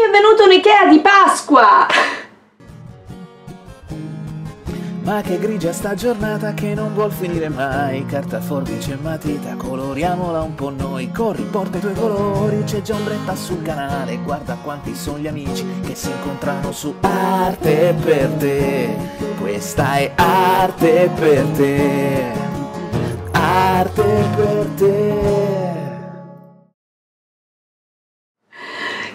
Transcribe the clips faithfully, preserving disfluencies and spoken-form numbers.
Mi è venuto un IKEA di Pasqua! Ma che grigia sta giornata che non vuol finire mai. Carta, forbice e matita, coloriamola un po' noi. Corri, porta i tuoi colori, c'è già Ombretta sul canale. Guarda quanti sono gli amici che si incontrano su Arte per te. Questa è Arte per te. Arte per te.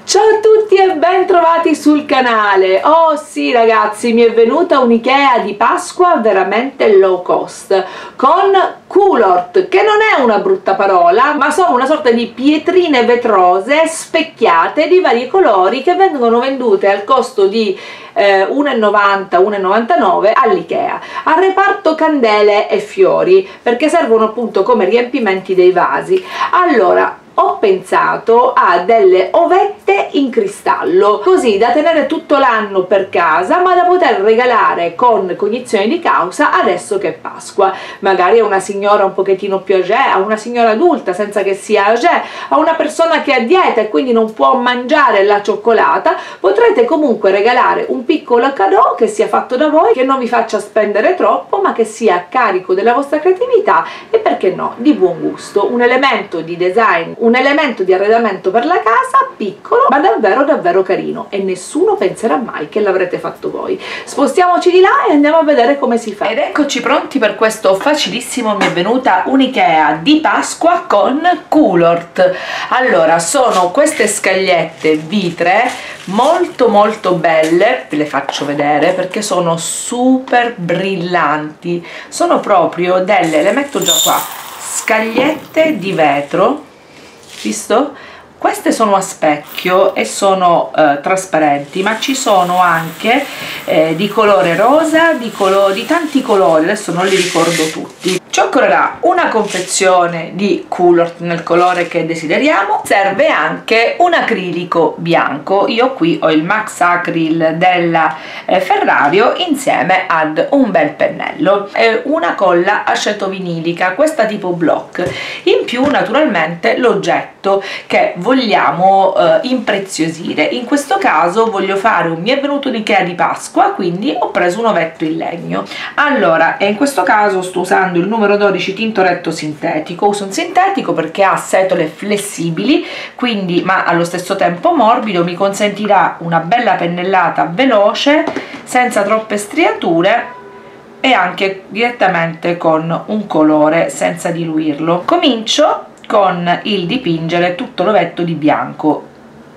Ciao a tutti e bentrovati sul canale. Oh sì ragazzi, mi è venuta un'IKEA di Pasqua veramente low cost con Kulort, che non è una brutta parola, ma sono una sorta di pietrine vetrose specchiate di vari colori che vengono vendute al costo di eh, uno e novanta, uno e novantanove all'IKEA, al reparto candele e fiori, perché servono appunto come riempimenti dei vasi. Allora, ho pensato a delle ovette in cristallo, così da tenere tutto l'anno per casa, ma da poter regalare con cognizione di causa adesso che è Pasqua, magari a una signora un pochettino più agée, a una signora adulta senza che sia agée, a una persona che è a dieta e quindi non può mangiare la cioccolata. Potrete comunque regalare un piccolo cadeau che sia fatto da voi, che non vi faccia spendere troppo, ma che sia a carico della vostra creatività e, perché no, di buon gusto. Un elemento di design, un elemento di arredamento per la casa, piccolo ma davvero davvero carino, e nessuno penserà mai che l'avrete fatto voi. Spostiamoci di là e andiamo a vedere come si fa. Ed eccoci pronti per questo facilissimo. Mi è venuta un'IKEA di Pasqua con Kulort. Allora, sono queste scagliette vitre molto molto belle, ve le faccio vedere perché sono super brillanti, sono proprio delle, le metto già qua, scagliette di vetro, visto? Queste sono a specchio e sono eh, trasparenti, ma ci sono anche eh, di colore rosa, di, colo di tanti colori, adesso non li ricordo tutti. Ci occorrerà una confezione di Kulort nel colore che desideriamo, serve anche un acrilico bianco, io qui ho il Max Acryl della eh, Ferrari insieme ad un bel pennello e una colla aceto-vinilica, questa tipo block, in più naturalmente l'oggetto che voglio vogliamo eh, impreziosire. In questo caso voglio fare un mi è venuto l'IKEA di Pasqua, quindi ho preso un ovetto in legno. Allora, e in questo caso sto usando il numero dodici Tintoretto sintetico, uso un sintetico perché ha setole flessibili, quindi ma allo stesso tempo morbido, mi consentirà una bella pennellata veloce senza troppe striature e anche direttamente con un colore senza diluirlo. Comincio con il dipingere tutto l'ovetto di bianco.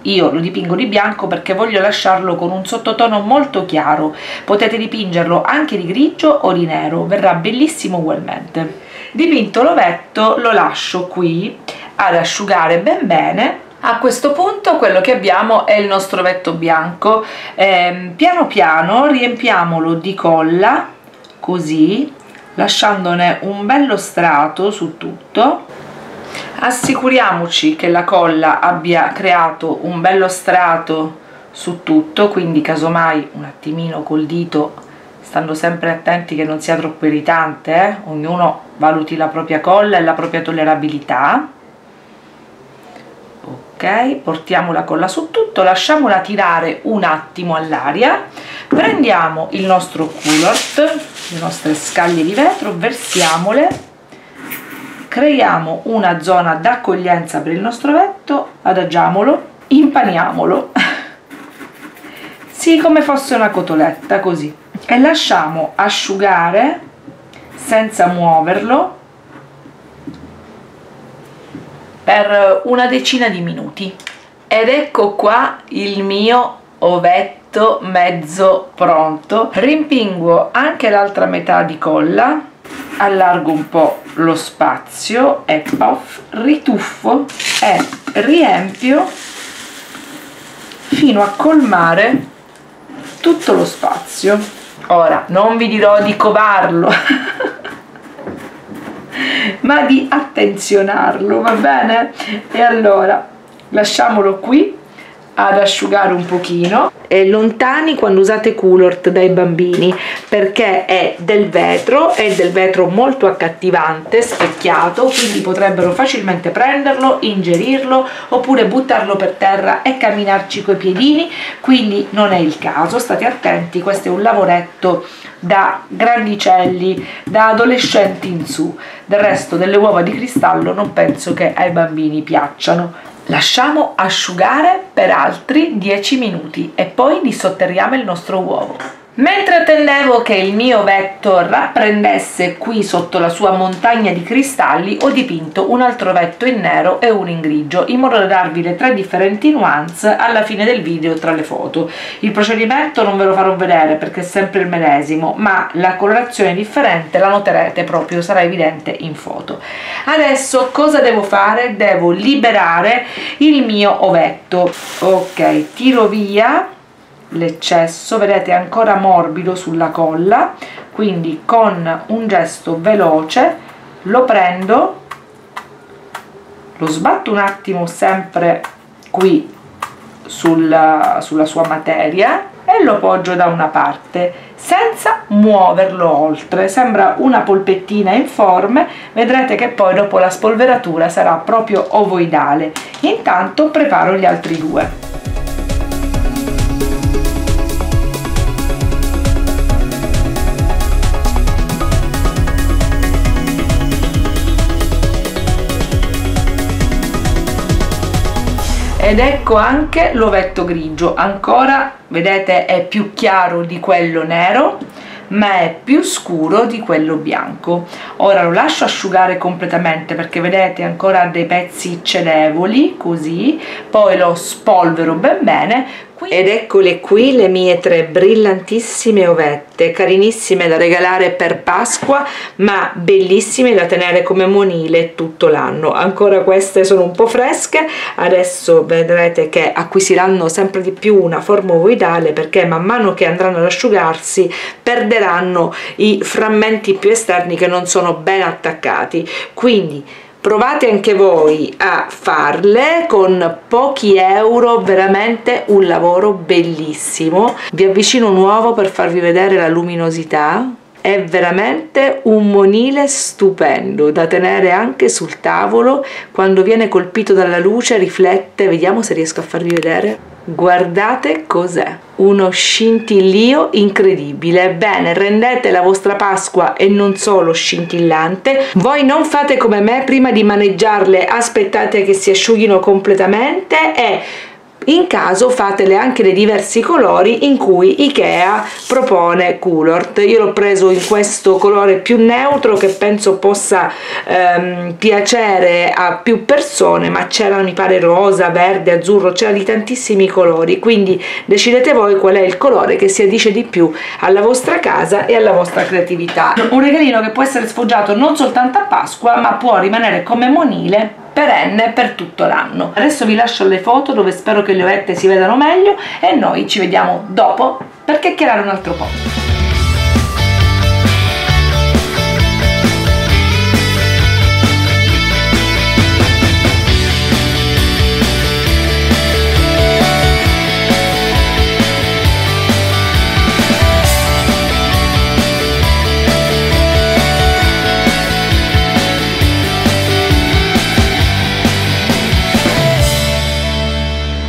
Io lo dipingo di bianco perché voglio lasciarlo con un sottotono molto chiaro, potete dipingerlo anche di grigio o di nero, verrà bellissimo ugualmente. Dipinto l'ovetto lo lascio qui ad asciugare ben bene. A questo punto quello che abbiamo è il nostro ovetto bianco, ehm, piano piano riempiamolo di colla, così lasciandone un bello strato su tutto. Assicuriamoci che la colla abbia creato un bello strato su tutto, quindi casomai un attimino col dito, stando sempre attenti che non sia troppo irritante, eh? Ognuno valuti la propria colla e la propria tollerabilità. Ok, portiamo la colla su tutto, lasciamola tirare un attimo all'aria, prendiamo il nostro Kulort, le nostre scaglie di vetro, versiamole, creiamo una zona d'accoglienza per il nostro ovetto, adagiamolo, impaniamolo sì, come fosse una cotoletta, così, e lasciamo asciugare senza muoverlo per una decina di minuti. Ed ecco qua il mio ovetto mezzo pronto. Rimpingo anche l'altra metà di colla, allargo un po' lo spazio e puff, rituffo e riempio fino a colmare tutto lo spazio. Ora non vi dirò di covarlo ma di attenzionarlo, va bene? E allora lasciamolo qui ad asciugare un pochino. E lontani quando usate Kulort dai bambini, perché è del vetro, è del vetro molto accattivante, specchiato, quindi potrebbero facilmente prenderlo, ingerirlo oppure buttarlo per terra e camminarci coi piedini, quindi non è il caso, state attenti, questo è un lavoretto da grandicelli, da adolescenti in su. Del resto delle uova di cristallo non penso che ai bambini piacciano. Lasciamo asciugare per altri dieci minuti e poi dissotterriamo il nostro uovo. Mentre attendevo che il mio vetto rapprendesse qui sotto la sua montagna di cristalli, ho dipinto un altro vetto in nero e uno in grigio, in modo da darvi le tre differenti nuance alla fine del video tra le foto. Il procedimento non ve lo farò vedere perché è sempre il medesimo, ma la colorazione differente la noterete proprio, sarà evidente in foto. Adesso cosa devo fare? Devo liberare il mio ovetto. Ok, tiro via l'eccesso, vedete, è ancora morbido sulla colla, quindi con un gesto veloce lo prendo, lo sbatto un attimo sempre qui sulla, sulla sua materia e lo poggio da una parte senza muoverlo oltre, sembra una polpettina informe, vedrete che poi dopo la spolveratura sarà proprio ovoidale. Intanto preparo gli altri due. Ed ecco anche l'ovetto grigio, ancora vedete è più chiaro di quello nero ma è più scuro di quello bianco. Ora lo lascio asciugare completamente perché vedete ancora ha dei pezzi cedevoli, così poi lo spolvero ben bene. Ed eccole qui le mie tre brillantissime ovette, carinissime da regalare per Pasqua ma bellissime da tenere come monile tutto l'anno. Ancora queste sono un po' fresche, adesso vedrete che acquisiranno sempre di più una forma ovoidale perché man mano che andranno ad asciugarsi perderanno i frammenti più esterni che non sono ben attaccati, quindi provate anche voi a farle con pochi euro, veramente un lavoro bellissimo. Vi avvicino un uovo per farvi vedere la luminosità, è veramente un monile stupendo da tenere anche sul tavolo, quando viene colpito dalla luce riflette, vediamo se riesco a farvi vedere. Guardate cos'è, uno scintillio incredibile. Bene, rendete la vostra Pasqua e non solo scintillante. Voi non fate come me, prima di maneggiarle aspettate che si asciughino completamente e in caso fatele anche dei diversi colori in cui IKEA propone Kulort. Io l'ho preso in questo colore più neutro che penso possa ehm, piacere a più persone, ma c'era mi pare rosa, verde, azzurro, c'era di tantissimi colori, quindi decidete voi qual è il colore che si addice di più alla vostra casa e alla vostra creatività. Un regalino che può essere sfoggiato non soltanto a Pasqua ma può rimanere come monile perenne per tutto l'anno. Adesso vi lascio le foto dove spero che le ovette si vedano meglio e noi ci vediamo dopo per chiacchierare un altro po'.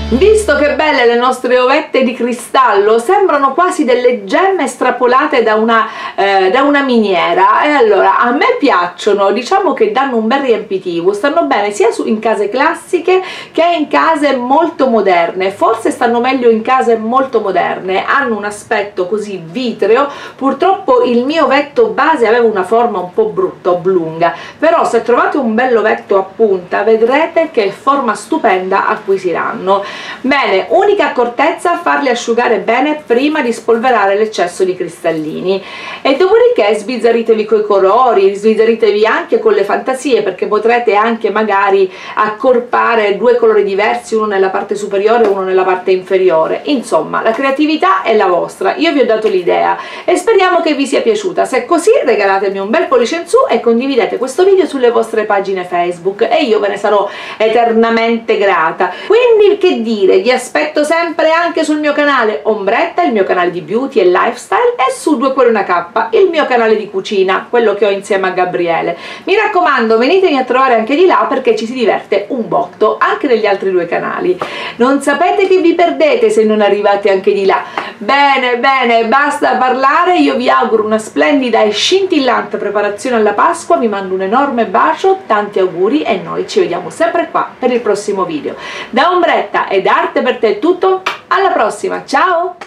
Visto che belle le nostre ovette di cristallo, sembrano quasi delle gemme strapolate da una, eh, da una miniera, e allora a me piacciono, diciamo che danno un bel riempitivo, stanno bene sia su, in case classiche che in case molto moderne, forse stanno meglio in case molto moderne, hanno un aspetto così vitreo. Purtroppo il mio ovetto base aveva una forma un po' brutta, oblunga, però se trovate un bel ovetto a punta vedrete che forma stupenda acquisiranno. Bene, unica accortezza, farli asciugare bene prima di spolverare l'eccesso di cristallini e dopodiché sbizzarritevi coi colori, sbizzarritevi anche con le fantasie, perché potrete anche magari accorpare due colori diversi, uno nella parte superiore e uno nella parte inferiore. Insomma, la creatività è la vostra, io vi ho dato l'idea e speriamo che vi sia piaciuta. Se è così regalatemi un bel pollice in su e condividete questo video sulle vostre pagine Facebook e io ve ne sarò eternamente grata. Quindi che dire, vi aspetto aspetto sempre anche sul mio canale Ombretta, il mio canale di beauty e lifestyle, e su due Q uno K, il mio canale di cucina, quello che ho insieme a Gabriele. Mi raccomando, venitemi a trovare anche di là perché ci si diverte un botto anche negli altri due canali. Non sapete che vi perdete se non arrivate anche di là. Bene, bene, basta parlare, io vi auguro una splendida e scintillante preparazione alla Pasqua, vi mando un enorme bacio, tanti auguri e noi ci vediamo sempre qua per il prossimo video. Da Ombretta ed Arte per Te è tutto, alla prossima, ciao!